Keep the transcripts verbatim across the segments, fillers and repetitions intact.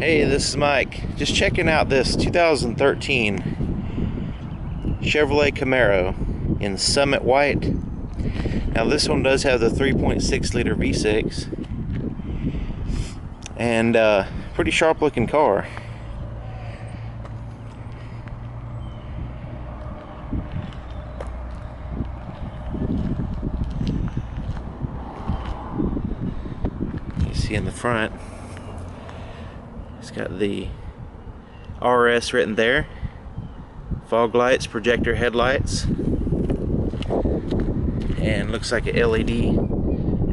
Hey, this is Mike. Just checking out this two thousand thirteen Chevrolet Camaro in Summit White. Now this one does have the three point six liter V six, and uh, pretty sharp looking car. You see in the front, it's got the R S written there, fog lights, projector headlights, and looks like an L E D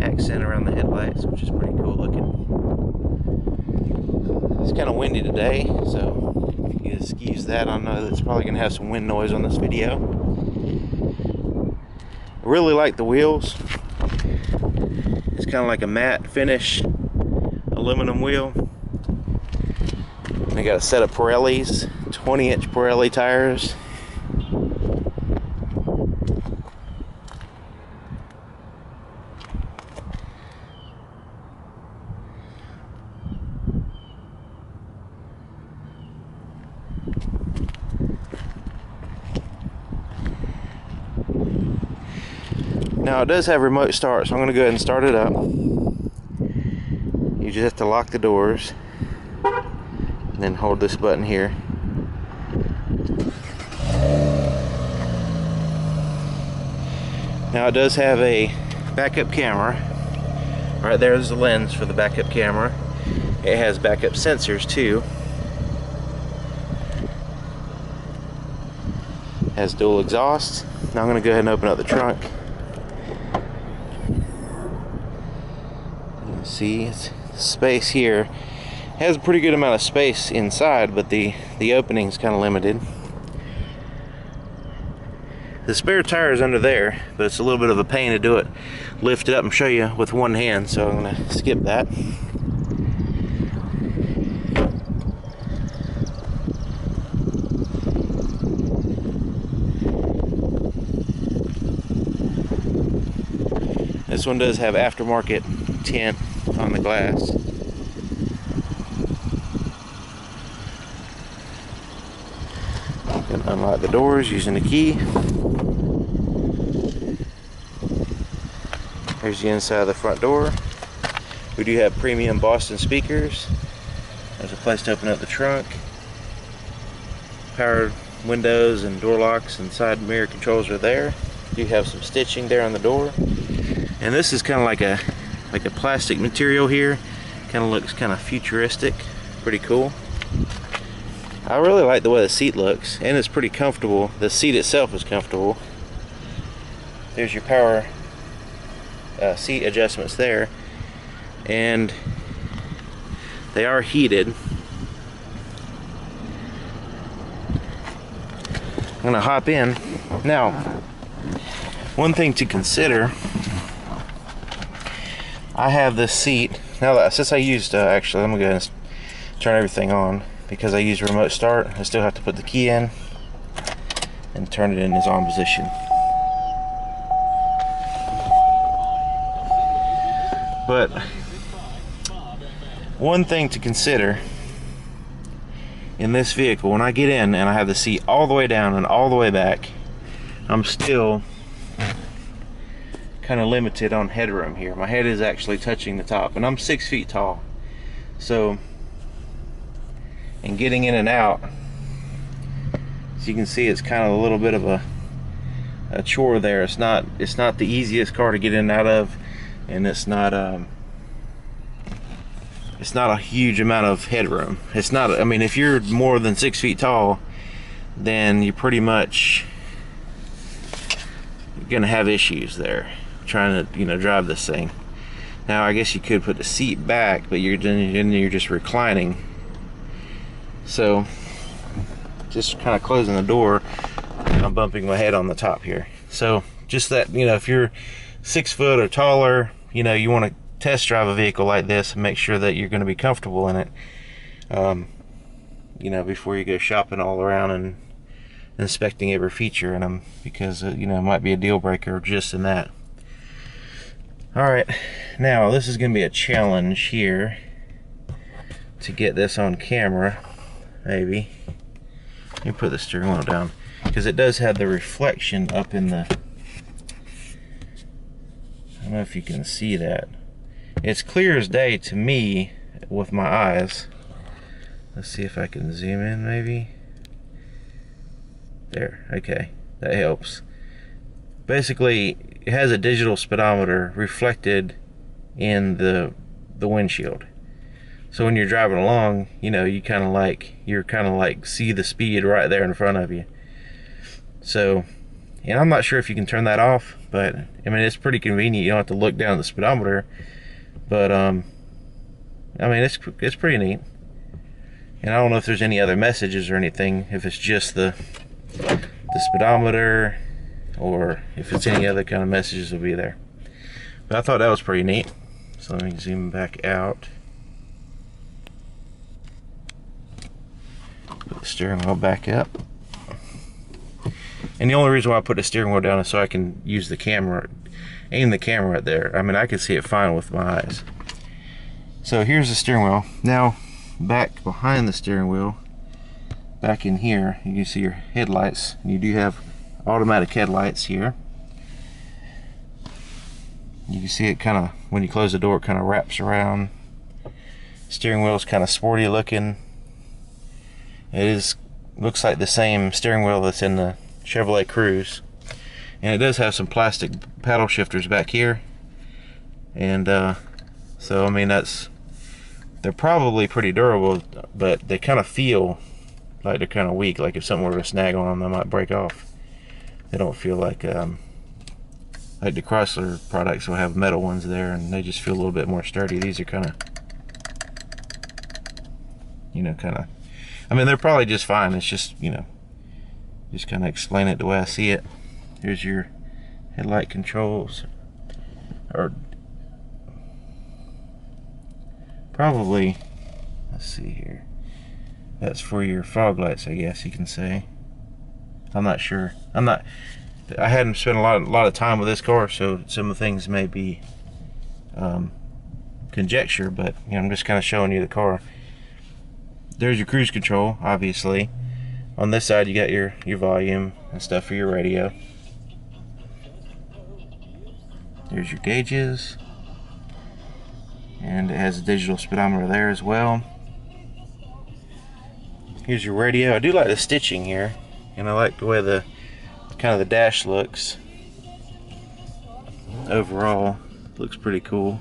accent around the headlights, which is pretty cool looking. It's kind of windy today, so if you excuse that, I know that's probably going to have some wind noise on this video. I really like the wheels. It's kind of like a matte finish aluminum wheel. They got a set of Pirellis, twenty inch Pirelli tires. Now it does have remote start, so I'm going to go ahead and start it up. You just have to lock the doors. And then hold this button here. Now it does have a backup camera. Right there's the lens for the backup camera. It has backup sensors too. It has dual exhausts. Now I'm going to go ahead and open up the trunk. You can see it's space here. It has a pretty good amount of space inside, but the, the opening is kind of limited. The spare tire is under there, but it's a little bit of a pain to do it. Lift it up and show you with one hand, so I'm going to skip that. This one does have aftermarket tint on the glass. And unlock the doors using the key. Here's the inside of the front door. We do have premium Boston speakers. There's a place to open up the trunk. Power windows and door locks and side mirror controls are there. You have some stitching there on the door. And this is kind of like a like a plastic material here. Kind of looks kind of futuristic. Pretty cool. I really like the way the seat looks, and it's pretty comfortable. The seat itself is comfortable. There's your power uh, seat adjustments there, and they are heated. I'm gonna hop in. Now, one thing to consider, I have this seat, now that, since I used, uh, actually, I'm gonna go ahead and turn everything on. Because I use remote start, I still have to put the key in and turn it in its on position. But one thing to consider in this vehicle, when I get in and I have the seat all the way down and all the way back, I'm still kind of limited on headroom here. My head is actually touching the top, and I'm six feet tall. So, and getting in and out, as you can see, it's kind of a little bit of a, a chore there. It's not it's not the easiest car to get in and out of, and it's not um, it's not a huge amount of headroom. It's not, I mean, if you're more than six feet tall, then you're pretty much gonna have issues there trying to, you know, drive this thing. Now I guess you could put the seat back, but you're then you're just reclining. So, just kind of closing the door, I'm bumping my head on the top here. So, just that, you know, if you're six foot or taller, you know, you want to test drive a vehicle like this and make sure that you're going to be comfortable in it, um, you know, before you go shopping all around and inspecting every feature in them, because, you know, it might be a deal breaker just in that. All right, now this is going to be a challenge here to get this on camera, maybe. Let me put the steering wheel down, because it does have the reflection up in the, I don't know if you can see that. It's clear as day to me with my eyes. Let's see if I can zoom in, maybe. There, okay, that helps. Basically, it has a digital speedometer reflected in the the windshield. So when you're driving along, you know, you kind of like, you're kind of like see the speed right there in front of you. So, and I'm not sure if you can turn that off, but I mean, it's pretty convenient. You don't have to look down at the speedometer, but um, I mean, it's, it's pretty neat. And I don't know if there's any other messages or anything, if it's just the, the speedometer, or if it's any other kind of messages will be there. But I thought that was pretty neat. So let me zoom back out. Put the steering wheel back up. And the only reason why I put the steering wheel down is so I can use the camera, aim the camera at there. I mean, I can see it fine with my eyes. So here's the steering wheel. Now, back behind the steering wheel, back in here, you can see your headlights. And you do have automatic headlights here. You can see it kind of, when you close the door, it kind of wraps around. Steering wheel is kind of sporty looking. It is, looks like the same steering wheel that's in the Chevrolet Cruze. And it does have some plastic paddle shifters back here. And uh, so, I mean, that's, they're probably pretty durable, but they kind of feel like they're kind of weak. Like if something were to snag on them, they might break off. They don't feel like, um, like the Chrysler products will have metal ones there, and they just feel a little bit more sturdy. These are kind of, you know, kind of, I mean, they're probably just fine. It's just, you know, just kind of explain it the way I see it. Here's your headlight controls, or probably, let's see here. That's for your fog lights, I guess you can say. I'm not sure. I'm not, I hadn't spent a lot, a lot of time with this car, so some of the things may be um, conjecture, but you know, I'm just kind of showing you the car. There's your cruise control, obviously. On this side, you got your, your volume and stuff for your radio. There's your gauges. And it has a digital speedometer there as well. Here's your radio. I do like the stitching here, and I like the way the kind of the dash looks. Overall, looks pretty cool.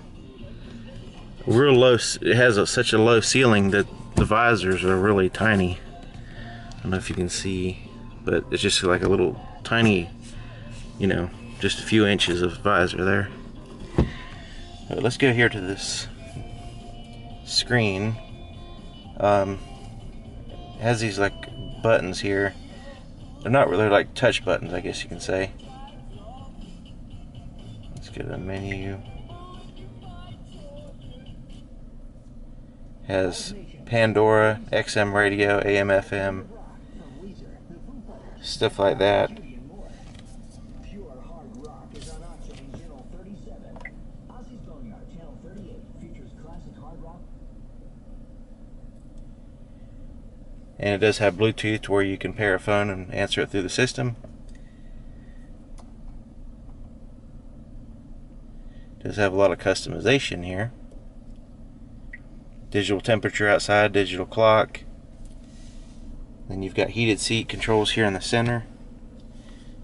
Real low, it has a, such a low ceiling that the visors are really tiny. I don't know if you can see, but it's just like a little tiny, you know, just a few inches of visor there. But let's go here to this screen. Um, it has these like buttons here. They're not really like touch buttons, I guess you can say. Let's go to the menu. Has Pandora, X M Radio, A M, F M, stuff like that. And it does have Bluetooth where you can pair a phone and answer it through the system. It does have a lot of customization here. Digital temperature outside, digital clock. Then you've got heated seat controls here in the center,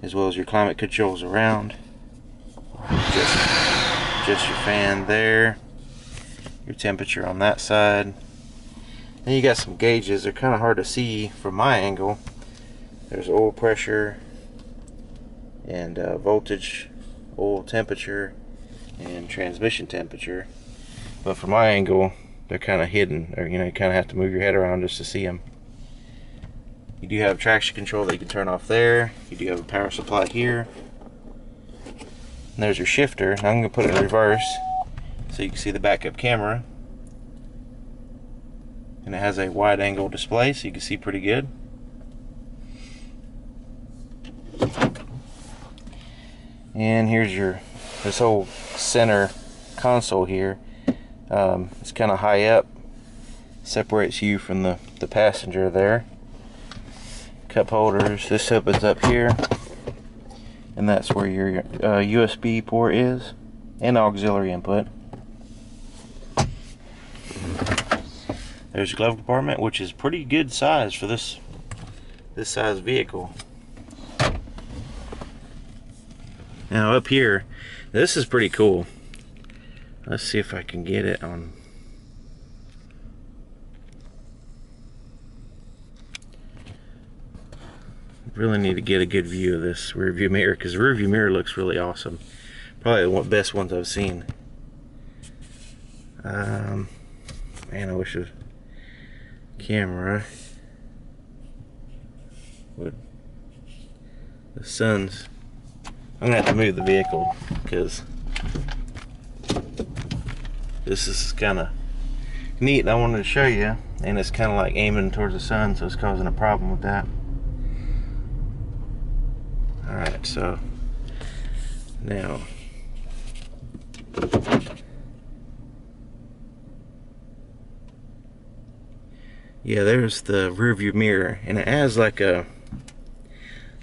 as well as your climate controls around. Just, just your fan there. Your temperature on that side. Then you got some gauges. They're kind of hard to see from my angle. There's oil pressure and uh, voltage, oil temperature, and transmission temperature. But from my angle, they're kind of hidden, or you know, you kind of have to move your head around just to see them. You do have traction control that you can turn off there. You do have a power supply here. And there's your shifter. Now I'm going to put it in reverse so you can see the backup camera. And it has a wide angle display, so you can see pretty good. And here's your, this whole center console here. Um, it's kind of high up. separates you from the, the passenger there. Cup holders, this opens up here, and that's where your uh, U S B port is and auxiliary input. There's your glove compartment, which is pretty good size for this this size vehicle. Now up here, this is pretty cool. Let's see if I can get it on. Really need to get a good view of this rear view mirror, because the rear view mirror looks really awesome. Probably one of the best ones I've seen. Um, man, I wish the camera would. The sun's. I'm gonna have to move the vehicle because this is kind of neat. I wanted to show you, and it's kind of like aiming towards the sun, so it's causing a problem with that. All right, so now yeah, there's the rear view mirror, and it has like a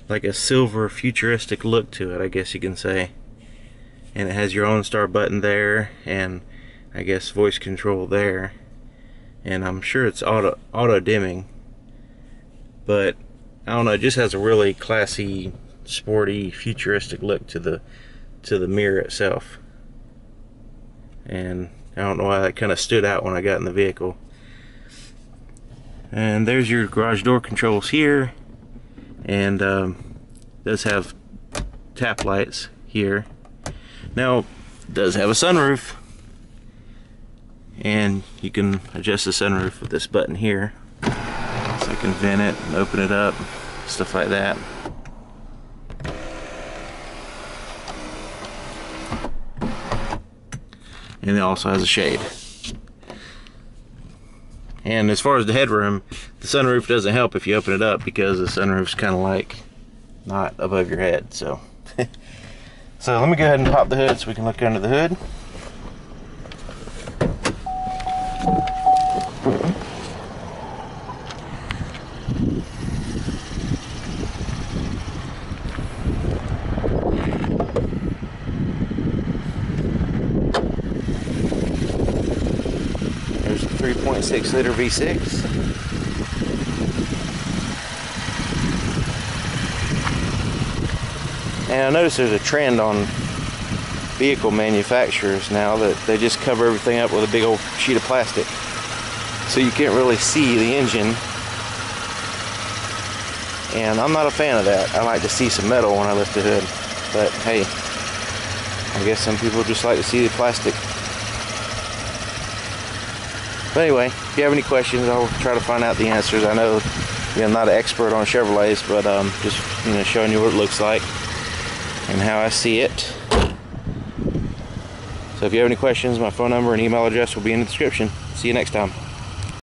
like a silver futuristic look to it, I guess you can say. And it has your OnStar button there, and I guess voice control there, and I'm sure it's auto auto dimming, but I don't know, it just has a really classy, sporty, futuristic look to the to the mirror itself. And I don't know why that kind of stood out when I got in the vehicle. And there's your garage door controls here. And um, does have tap lights here. Now, it does have a sunroof, and you can adjust the sunroof with this button here. So I can vent it and open it up, stuff like that. And it also has a shade. And as far as the headroom, the sunroof doesn't help if you open it up, because the sunroof's kind of like not above your head. So so let me go ahead and pop the hood so we can look under the hood. three point six liter V six. And I notice there's a trend on vehicle manufacturers now that they just cover everything up with a big old sheet of plastic, so you can't really see the engine. And I'm not a fan of that. I like to see some metal when I lift the hood. But hey, I guess some people just like to see the plastic. But anyway, if you have any questions, I'll try to find out the answers. I know, you know, I'm not an expert on Chevrolets, but um, just you know, showing you what it looks like and how I see it. So if you have any questions, my phone number and email address will be in the description. See you next time.